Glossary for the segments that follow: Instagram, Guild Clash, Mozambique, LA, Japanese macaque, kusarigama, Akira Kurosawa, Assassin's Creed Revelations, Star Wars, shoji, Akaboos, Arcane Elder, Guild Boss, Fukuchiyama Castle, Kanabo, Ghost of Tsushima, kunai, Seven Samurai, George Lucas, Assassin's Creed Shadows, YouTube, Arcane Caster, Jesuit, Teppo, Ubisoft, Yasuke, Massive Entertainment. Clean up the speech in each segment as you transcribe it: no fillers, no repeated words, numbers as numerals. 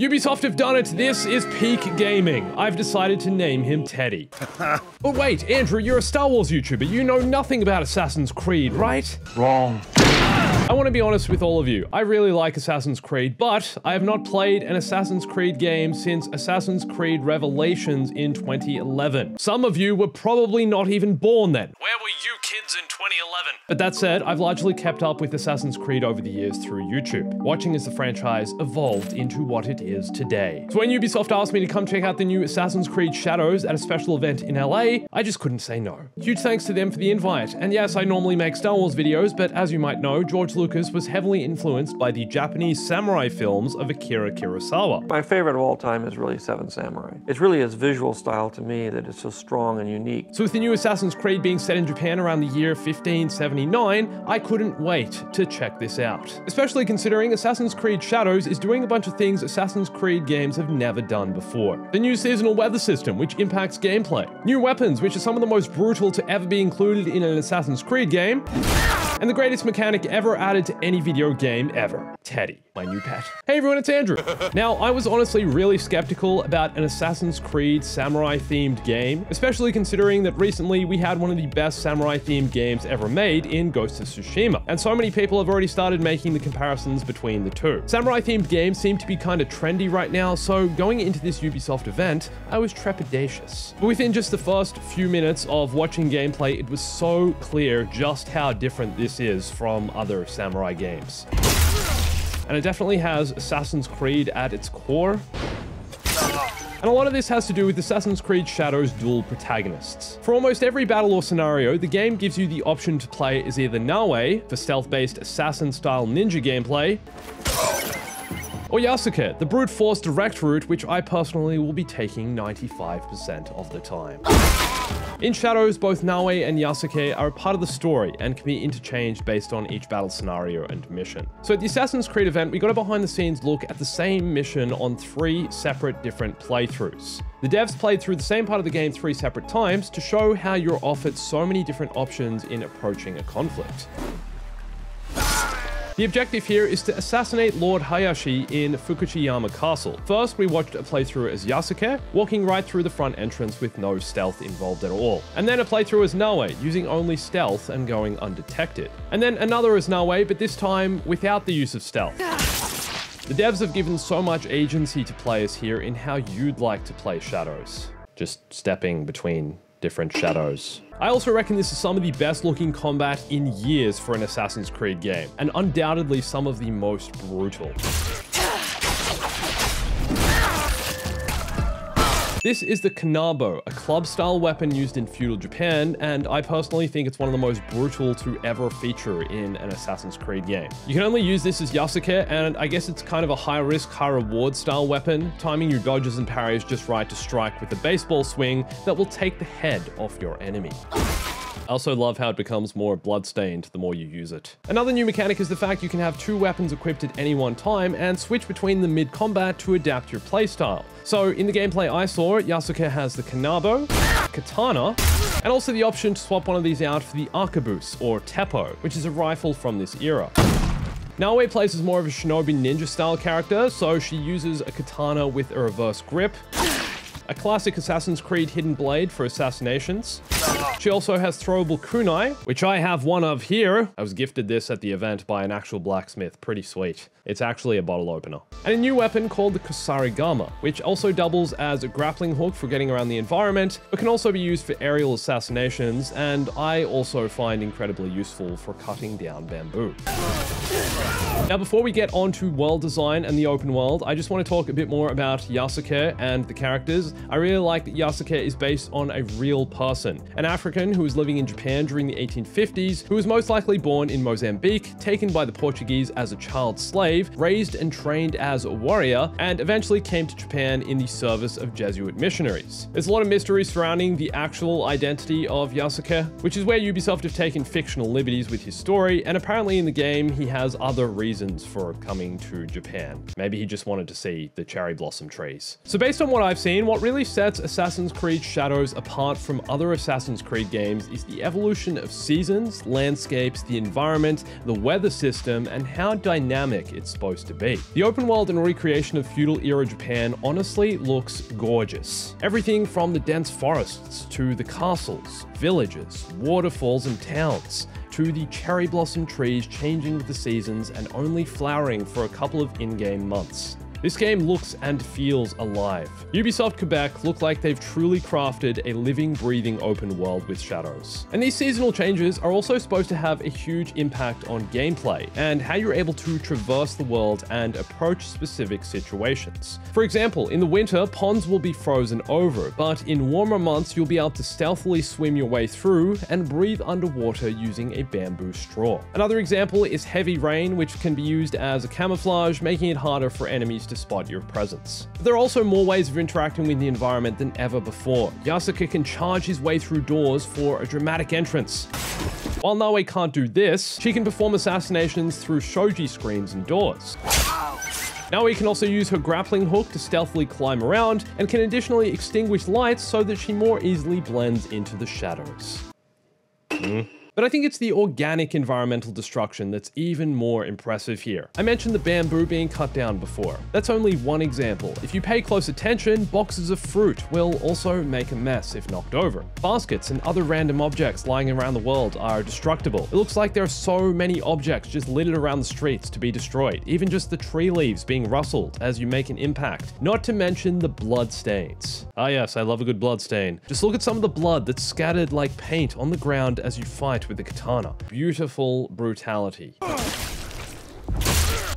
Ubisoft have done it. This is peak gaming. I've decided to name him Teddy. Oh wait, Andrew, you're a Star Wars YouTuber. You know nothing about Assassin's Creed, right? Wrong. I want to be honest with all of you. I really like Assassin's Creed, but I have not played an Assassin's Creed game since Assassin's Creed Revelations in 2011. Some of you were probably not even born then. Where were you kids in 2011? But that said, I've largely kept up with Assassin's Creed over the years through YouTube, watching as the franchise evolved into what it is today. So when Ubisoft asked me to come check out the new Assassin's Creed Shadows at a special event in LA, I just couldn't say no. Huge thanks to them for the invite. And yes, I normally make Star Wars videos, but as you might know, George Lucas was heavily influenced by the Japanese samurai films of Akira Kurosawa. My favorite of all time is really Seven Samurai. It's really his visual style to me that is so strong and unique. So with the new Assassin's Creed being set in Japan around the year 1579, I couldn't wait to check this out. Especially considering Assassin's Creed Shadows is doing a bunch of things Assassin's Creed games have never done before. The new seasonal weather system, which impacts gameplay. New weapons, which are some of the most brutal to ever be included in an Assassin's Creed game. And the greatest mechanic ever added to any video game ever. Teddy, my new pet. Hey everyone, it's Andrew. Now, I was honestly really skeptical about an Assassin's Creed samurai-themed game, especially considering that recently we had one of the best samurai-themed games ever made in Ghost of Tsushima, and so many people have already started making the comparisons between the two. Samurai-themed games seem to be kind of trendy right now, so going into this Ubisoft event, I was trepidatious. But within just the first few minutes of watching gameplay, it was so clear just how different this is from other samurai games. And it definitely has Assassin's Creed at its core. And a lot of this has to do with Assassin's Creed Shadows' dual protagonists. For almost every battle or scenario, the game gives you the option to play as either Naoe, for stealth-based assassin-style ninja gameplay, or Yasuke, the brute force direct route, which I personally will be taking 95% of the time. In Shadows, both Naoe and Yasuke are a part of the story and can be interchanged based on each battle scenario and mission. So at the Assassin's Creed event, we got a behind the scenes look at the same mission on three separate different playthroughs. The devs played through the same part of the game three separate times to show how you're offered so many different options in approaching a conflict. The objective here is to assassinate Lord Hayashi in Fukuchiyama Castle. First, we watched a playthrough as Yasuke, walking right through the front entrance with no stealth involved at all. And then a playthrough as Naoe, using only stealth and going undetected. And then another as Naoe, but this time without the use of stealth. The devs have given so much agency to players here in how you'd like to play Shadows. Just stepping between different shadows. I also reckon this is some of the best looking combat in years for an Assassin's Creed game, and undoubtedly some of the most brutal. This is the Kanabo, a club-style weapon used in feudal Japan, and I personally think it's one of the most brutal to ever feature in an Assassin's Creed game. You can only use this as Yasuke, and I guess it's kind of a high-risk, high-reward style weapon, timing your dodges and parries just right to strike with a baseball swing that will take the head off your enemy. I also love how it becomes more bloodstained the more you use it. Another new mechanic is the fact you can have two weapons equipped at any one time and switch between them mid-combat to adapt your playstyle. So in the gameplay I saw, Yasuke has the Kanabo, Katana, and also the option to swap one of these out for the Akaboos or Teppo, which is a rifle from this era. Naoe plays as more of a shinobi ninja style character, so she uses a katana with a reverse grip, a classic Assassin's Creed hidden blade for assassinations. She also has throwable kunai, which I have one of here. I was gifted this at the event by an actual blacksmith. Pretty sweet. It's actually a bottle opener. And a new weapon called the kusarigama, which also doubles as a grappling hook for getting around the environment, but can also be used for aerial assassinations, and I also find incredibly useful for cutting down bamboo. Now, before we get on to world design and the open world, I just want to talk a bit more about Yasuke and the characters. I really like that Yasuke is based on a real person, an African who was living in Japan during the 1850s, who was most likely born in Mozambique, taken by the Portuguese as a child slave, raised and trained as a warrior, and eventually came to Japan in the service of Jesuit missionaries. There's a lot of mystery surrounding the actual identity of Yasuke, which is where Ubisoft have taken fictional liberties with his story, and apparently in the game he has other reasons for coming to Japan. Maybe he just wanted to see the cherry blossom trees. So based on what I've seen, what really sets Assassin's Creed Shadows apart from other Assassin's Assassin's Creed games is the evolution of seasons, landscapes, the environment, the weather system, and how dynamic it's supposed to be. The open world and recreation of feudal-era Japan honestly looks gorgeous. Everything from the dense forests to the castles, villages, waterfalls, and towns, to the cherry blossom trees changing with the seasons and only flowering for a couple of in-game months. This game looks and feels alive. Ubisoft Quebec look like they've truly crafted a living, breathing open world with Shadows. And these seasonal changes are also supposed to have a huge impact on gameplay and how you're able to traverse the world and approach specific situations. For example, in the winter, ponds will be frozen over, but in warmer months, you'll be able to stealthily swim your way through and breathe underwater using a bamboo straw. Another example is heavy rain, which can be used as a camouflage, making it harder for enemies to spot your presence. But there are also more ways of interacting with the environment than ever before. Yasuke can charge his way through doors for a dramatic entrance. While Naoe can't do this, she can perform assassinations through shoji screens and doors. Naoe can also use her grappling hook to stealthily climb around and can additionally extinguish lights so that she more easily blends into the shadows. But I think it's the organic environmental destruction that's even more impressive here. I mentioned the bamboo being cut down before. That's only one example. If you pay close attention, boxes of fruit will also make a mess if knocked over. Baskets and other random objects lying around the world are destructible. It looks like there are so many objects just littered around the streets to be destroyed, even just the tree leaves being rustled as you make an impact, not to mention the blood stains. Ah yes, I love a good blood stain. Just look at some of the blood that's scattered like paint on the ground as you fight with the katana. Beautiful brutality.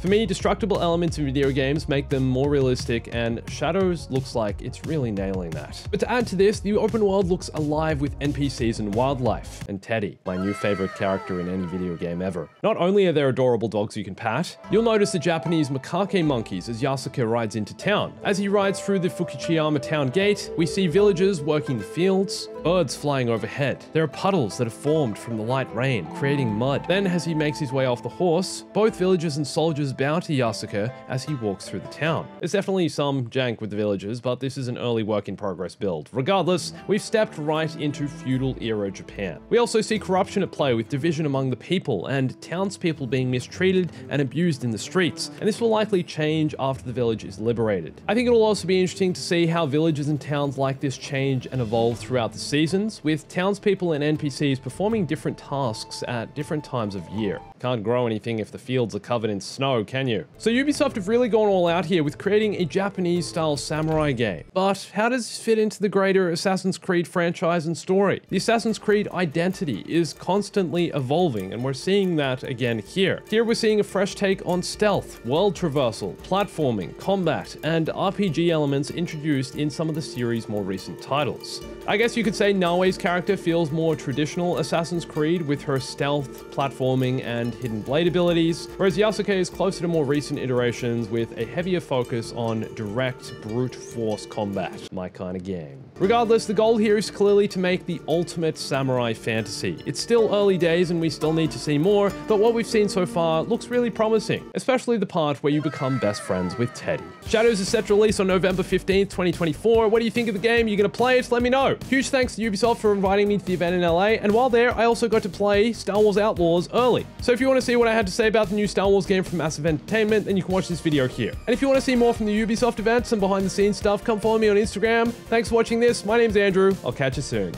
For me, destructible elements in video games make them more realistic, and Shadows looks like it's really nailing that. But to add to this, the open world looks alive with NPCs and wildlife, and Teddy, my new favorite character in any video game ever. Not only are there adorable dogs you can pat, you'll notice the Japanese macaque monkeys as Yasuke rides into town. As he rides through the Fukuchiyama town gate, we see villagers working the fields, birds flying overhead. There are puddles that have formed from the light rain, creating mud. Then as he makes his way off the horse, both villagers and soldiers bow to Yasuke as he walks through the town. There's definitely some jank with the villagers, but this is an early work in progress build. Regardless, we've stepped right into feudal era Japan. We also see corruption at play with division among the people and townspeople being mistreated and abused in the streets, and this will likely change after the village is liberated. I think it'll also be interesting to see how villages and towns like this change and evolve throughout the seasons, with townspeople and NPCs performing different tasks at different times of year. Can't grow anything if the fields are covered in snow, can you? So Ubisoft have really gone all out here with creating a Japanese-style samurai game. But how does this fit into the greater Assassin's Creed franchise and story? The Assassin's Creed identity is constantly evolving, and we're seeing that again here. Here we're seeing a fresh take on stealth, world traversal, platforming, combat, and RPG elements introduced in some of the series' more recent titles. I guess you could say Naoe's character feels more traditional Assassin's Creed with her stealth, platforming, and hidden blade abilities, whereas Yasuke is closer to more recent iterations with a heavier focus on direct brute force combat. My kind of game. Regardless, the goal here is clearly to make the ultimate samurai fantasy. It's still early days and we still need to see more, but what we've seen so far looks really promising, especially the part where you become best friends with Teddy. Shadows is set to release on November 15th, 2024. What do you think of the game? Are you going to play it? Let me know. Huge thanks to Ubisoft for inviting me to the event in LA, and while there, I also got to play Star Wars Outlaws early. So if you want to see what I had to say about the new Star Wars game from Massive Entertainment, then you can watch this video here. And if you want to see more from the Ubisoft events and behind the scenes stuff, come follow me on Instagram. Thanks for watching this. My name's Andrew. I'll catch you soon.